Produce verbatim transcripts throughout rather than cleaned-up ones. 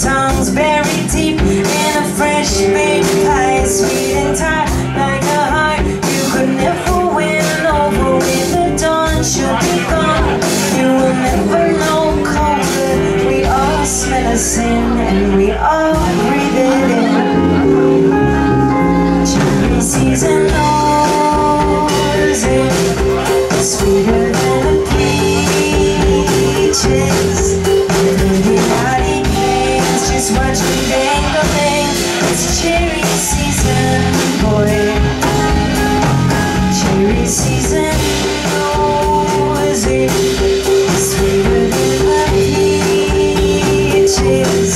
Tongues buried deep in a fresh baked pie, sweet and tart like a heart you could never win over. With the dawn should be gone, you will never know comfort. We all smell a sin and we all breathe it in. Cherry season knows it, sweeter than the peaches. Watch me dangling, it's cherry season, boy. Cherry season, oh, is it sweeter than the peaches?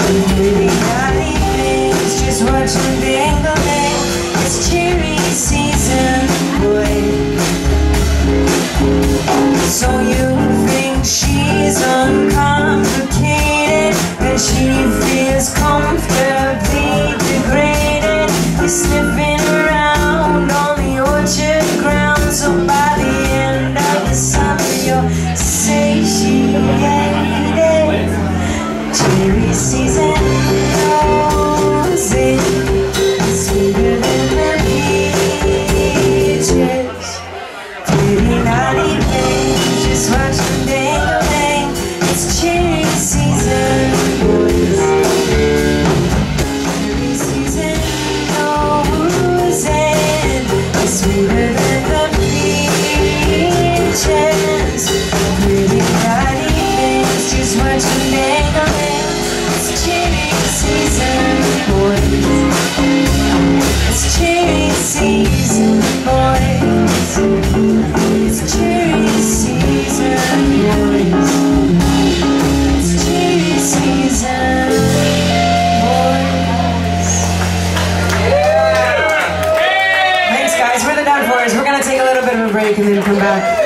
And really not even, it's just watch me dangling, it's cherry season, boy. So you think she's uncomplicated, she feels comfortably degraded. He's sniffing around on the orchard ground. So by the end of the summer, you'll say she ate it. Cherry season knows it, sweeter than the peaches. Pretty naughty things, just watch them dangling. It's cherry season. Thanks guys, we're the Downpours. We're gonna take a little bit of a break and then come back.